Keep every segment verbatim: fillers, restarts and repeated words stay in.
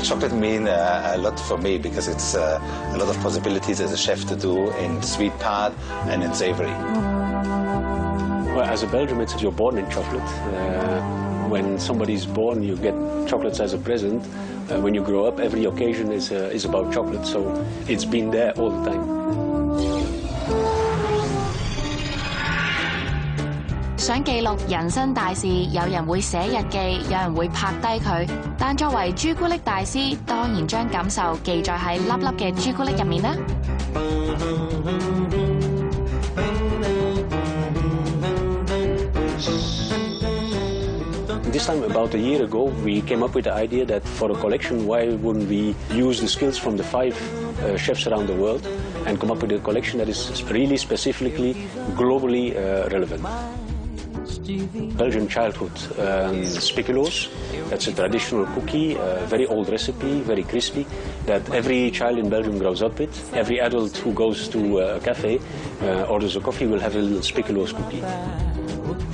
Chocolate means uh, a lot for me because it's uh, a lot of possibilities as a chef to do in sweet part and in savory. Well, as a Belgian, it's you're born in chocolate. Uh, when somebody's born, you get chocolates as a present. Uh, when you grow up, every occasion is uh, is about chocolate, so it's been there all the time.想記錄人生大事，有人會寫日記，有人會拍低佢。但作為朱古力大師，當然將感受記載喺粒粒嘅朱古力入面啦。This time, about a year ago, we came up with the idea that for a collection, why wouldn't we use the skills from the five uh, chefs around the world and come up with a collection that is really specifically globally uh, relevant. Belgian childhood um, speculoos. That's a traditional cookie, a very old recipe, very crispy, that every child in Belgium grows up with. Every adult who goes to a cafe, uh, orders a coffee, will have a little speculoos cookie.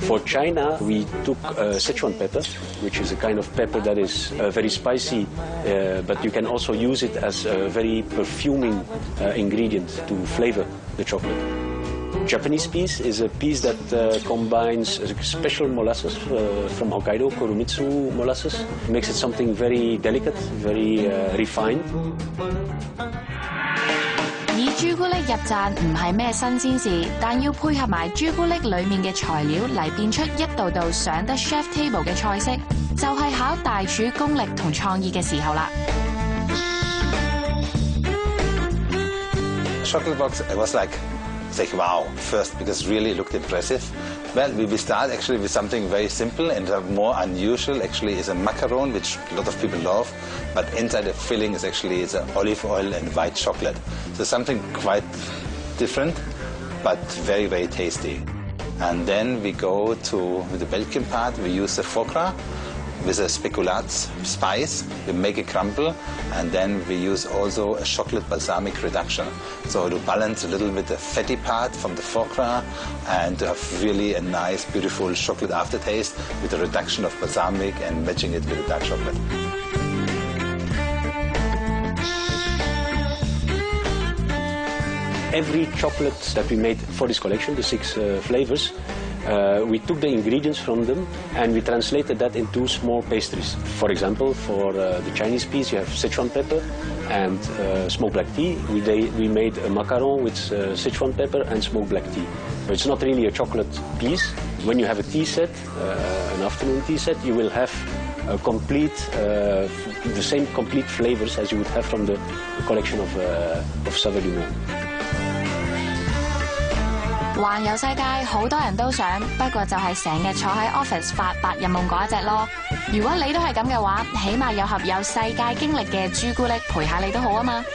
For China, we took uh, Sichuan pepper, which is a kind of pepper that is uh, very spicy, uh, but you can also use it as a very perfuming uh, ingredient to flavor the chocolate. Japanese piece is a piece that uh, combines special molasses uh, from Hokkaido, Kurumitsu molasses. It makes it something very delicate, very uh, refined. 以朱古力入饌唔係咩新鮮事，但要配合埋朱古力裡面嘅材料嚟變出一道道上得 chef table 嘅菜式，就係考大廚功力同創意嘅時候啦。 Chocolate box, it was like. It's like, wow, first, because really it looked impressive. Well, we start actually with something very simple and more unusual actually is a macaron, which a lot of people love, but inside the filling is actually it's olive oil and white chocolate. So something quite different, but very, very tasty. And then we go to the Belgian part, we use the foie gras with a speculaat spice, we make it crumble, and then we use also a chocolate balsamic reduction. So to balance a little bit the fatty part from the foie gras and to have really a nice, beautiful chocolate aftertaste with a reduction of balsamic and matching it with a dark chocolate. Every chocolate that we made for this collection, the six uh, flavors, Uh, we took the ingredients from them and we translated that into small pastries. For example, for uh, the Chinese piece, you have Sichuan pepper and uh, smoked black tea. We, they, we made a macaron with uh, Sichuan pepper and smoked black tea. It's not really a chocolate piece. When you have a tea set, uh, an afternoon tea set, you will have a complete, uh, the same complete flavors as you would have from the collection of, uh, of Saveurs Du Monde. 環遊世界好多人都想，不過就係成日坐喺 office 發白日夢嗰一隻咯。如果你都係咁嘅話，起碼有盒有世界經歷嘅朱古力陪下你都好啊嘛。